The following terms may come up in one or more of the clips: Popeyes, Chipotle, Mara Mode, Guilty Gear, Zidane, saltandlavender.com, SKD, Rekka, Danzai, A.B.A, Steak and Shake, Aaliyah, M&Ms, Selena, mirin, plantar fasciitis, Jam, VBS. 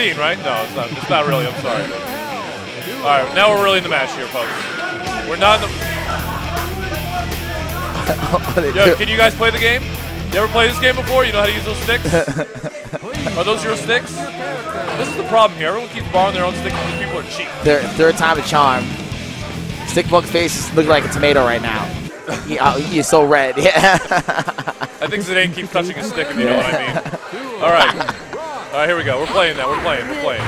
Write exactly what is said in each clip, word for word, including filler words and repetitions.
fifteen, right? No, it's not. It's not really. I'm sorry. All right, now we're really in the match here, folks. We're not in the... Yo, can you guys play the game? You ever play this game before? You know how to use those sticks? Are those your sticks? This is the problem here. Everyone keeps borrowing their own sticks because people are cheap. They're third time a charm. Stickbook's face looks like a tomato right now. he, oh, he is so red. Yeah. I think Zidane keeps touching his stick, if you know what I mean. All right. All right, here we go. We're playing now. We're playing. We're playing.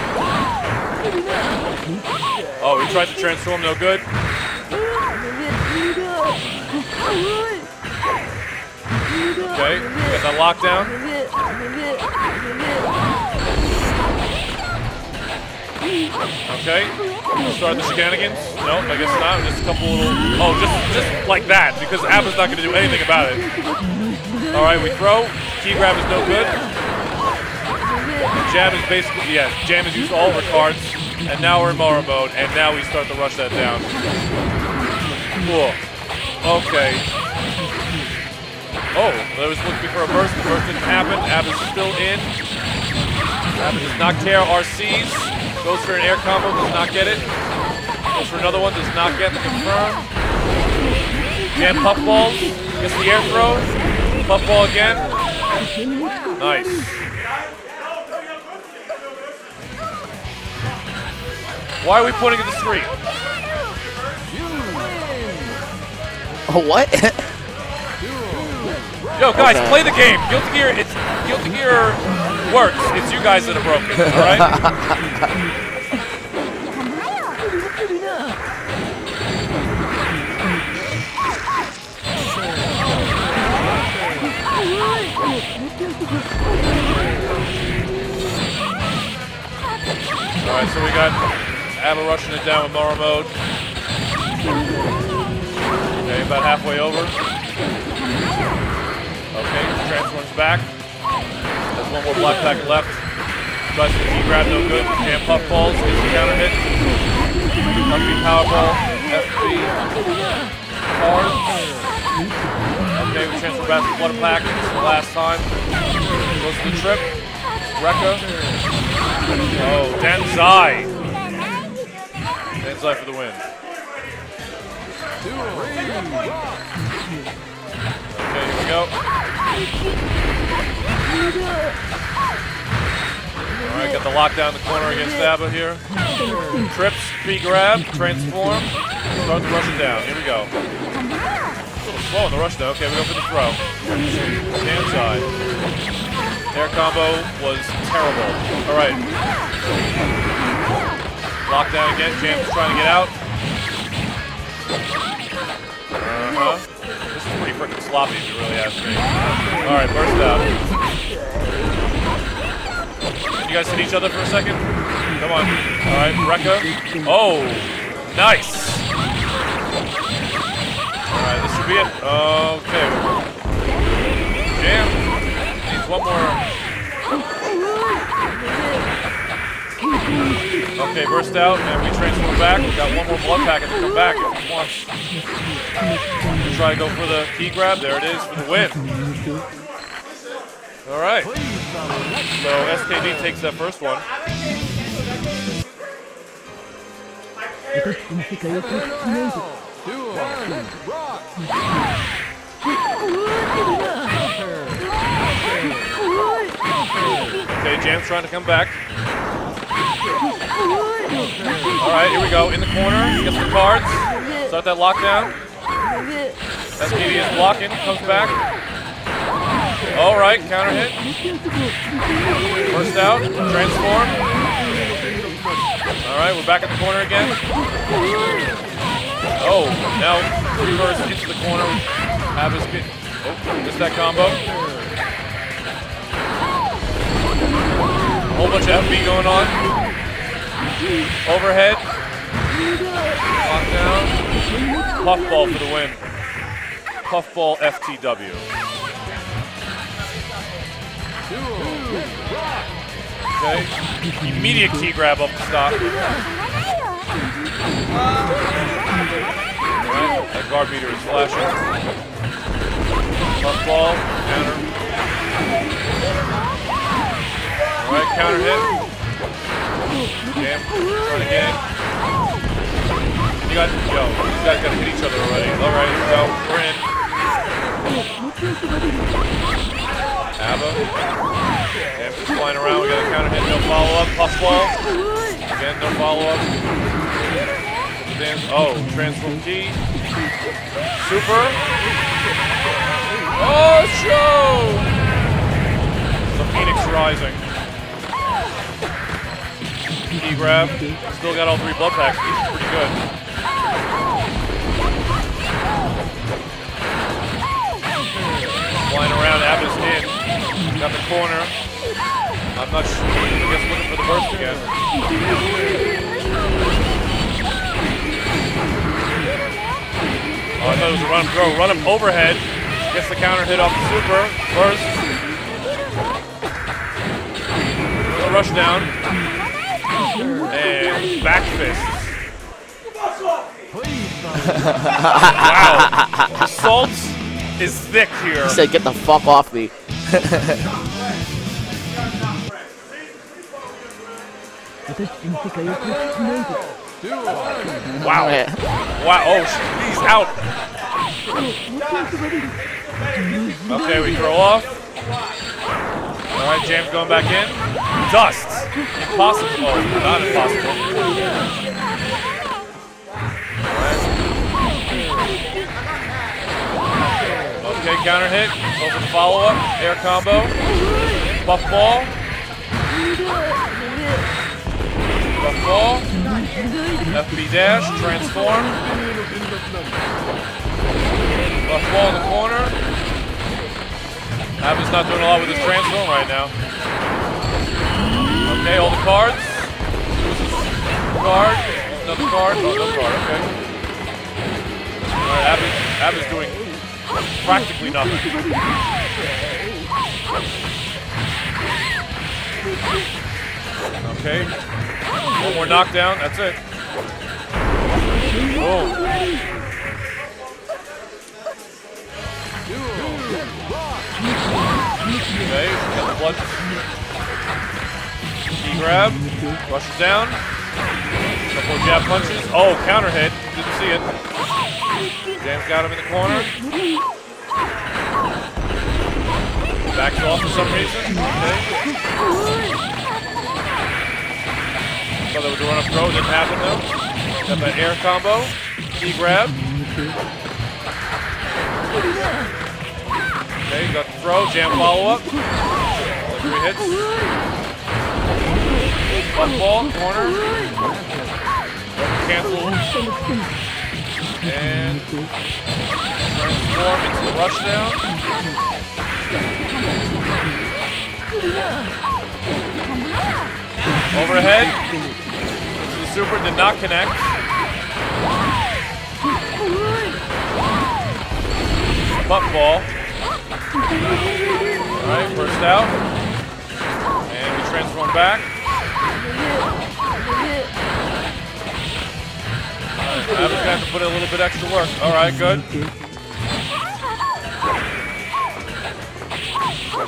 Oh, he tried to transform. No good. Okay. Got that lockdown. Okay. Start the shenanigans. Nope, I guess not. Just a couple little... Oh, just, just like that, because A B Ba's not going to do anything about it. All right, we throw. Key grab is no good. Jam is basically, yeah, Jam has used all of her cards, and now we're in Mara mode, and now we start to rush that down. Cool. Okay. Oh, there was looking for a burst. The burst didn't happen. A B A is still in. A B A does not care. R Cs. Goes for an air combo. Does not get it. Goes for another one. Does not get the confirm. Jam puff balls. Gets the air throw. Puff ball again. Nice. Why are we pointing at the screen? Oh, what? Yo, guys, okay. Play the game. Guilty Gear, it's Guilty Gear works. It's you guys that are broken, all right? All right, so we got... A B A rushing it down with Mara mode. Okay, about halfway over. Okay, transforms back. There's one more block packet left. Tries to key grab, no good. Jam puff balls, gets the counter hit. F B power ball, F B. Cards. Okay, we transfer back to one pack. This is the last time. Goes to the trip. Rekka. Oh, Danzai. Danzai for the win. Okay, here we go. Alright, got the lockdown in the corner against A B A here. Trips, P grab, transform, start to rush it down. Here we go. A little slow in the rush though. Okay, we go for the throw. Danzai. Air combo was terrible. Alright. Lockdown again, Jam's trying to get out. Uh-huh. This is pretty freaking sloppy if you really ask me. Alright, burst out. Can you guys hit each other for a second? Come on. Alright, Rekka. Oh! Nice! Alright, this should be it. Okay. Jam needs one more. Okay, burst out, and we transform back. We got one more blood packet to come back. We try to go for the key grab. There it is for the win. All right. So S K D takes that first one. Okay, Jam's trying to come back. Alright, here we go. In the corner, gets the cards. Start that lockdown. S K D is blocking, comes back. Alright, counter hit. Burst out, transform. Alright, we're back in the corner again. Oh, now reverse into the corner. Have his kid. Oh, missed that combo. Whole bunch of F B going on. Overhead. Lockdown. Puffball for the win. Puffball F T W. Okay. Immediate key grab up the stop. Alright, that guard beater is flashing. Puffball. Counter. Alright, counter hit. Jam, run again. You got, yo, these guys gotta hit each other already. Alright, go, we're in. A B A. Jam just flying around, we got a counter hit, no follow-up, plus blow. Again, no follow-up. Oh, transform G. Super. Oh, show! The Phoenix rising. Key grab. Still got all three blood packs. These are pretty good. Flying around, Abba's in. Got the corner. I'm not sure. I guess looking for the burst again. Oh, I thought it was a run throw. Run him overhead. Gets the counter hit off the super. Burst. Little rush down. And back fist. Wow. Salt is thick here. He said, get the fuck off me. Wow. Wow. Oh, he's out. Okay, we throw off. Alright, Jam's going back in. Dust! Impossible. Oh, not impossible. Alright. Okay, counter hit. Over the follow-up. Air combo. Buff ball. Buff ball. F B dash. Transform. Buff ball in the corner. A B A's not doing a lot with his transform right now. Okay, all the cards. Card. Another card. Another card. Okay. Alright, A B A's doing practically nothing. Okay. One more knockdown. That's it. Whoa. Okay, got the blood. Key grab, rushes down. Couple of jab punches. Oh, counter hit. Didn't see it. James got him in the corner. Backs off for some reason. Okay. Thought there was a run-up throw. Didn't happen though. Got that air combo. Key grab. Okay, got the throw, jam follow-up. Three hits. Buff ball, corner. Cancel. And transform into the rush down. Overhead. The super did not connect. Buff ball. Alright, burst out. And we transform back. Alright, I'm just gonna have to put in a little bit extra work. Alright, good.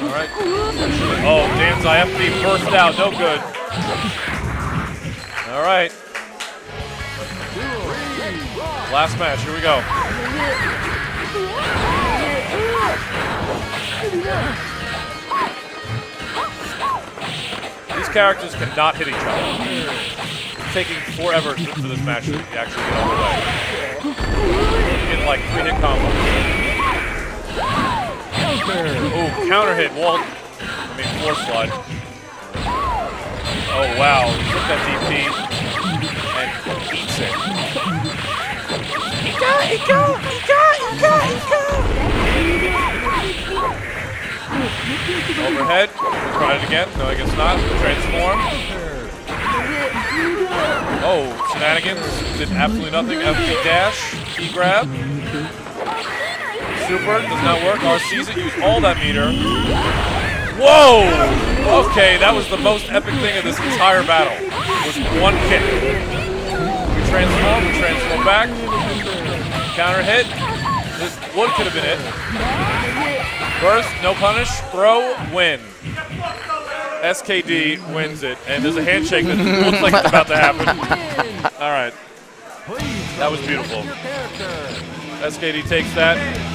Alright. Oh, Danzai F B burst out. No good. Alright. Last match, here we go. These characters cannot hit each other. It's taking forever for this match to actually get all the way. In like three hit combo. Oh, counter hit, wall. I mean, force slide. Oh, wow. Took that D P and eats it. Got it, got it, got it, got it, got it. Overhead. Try it again. No, I guess not. Transform. Oh, shenanigans. Did absolutely nothing. F B dash. E grab. Super. Does not work. R C's it. Used all that meter. Whoa! Okay, that was the most epic thing of this entire battle. It was one kick. We transform. We transform back. Counter hit. This wood could have been it. Burst, no punish, throw, win. S K D wins it, and there's a handshake that looks like it's about to happen. All right. That was beautiful. S K D takes that.